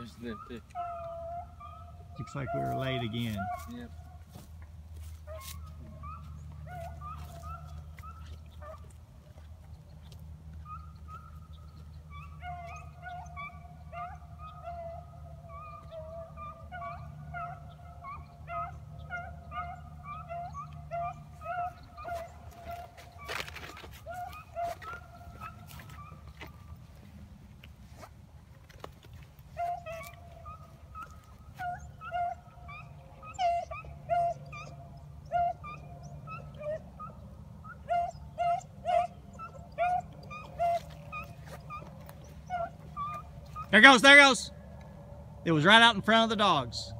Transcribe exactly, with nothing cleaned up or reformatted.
was lifted. Looks like we were late again. Yep. There goes, there goes. It was right out in front of the dogs.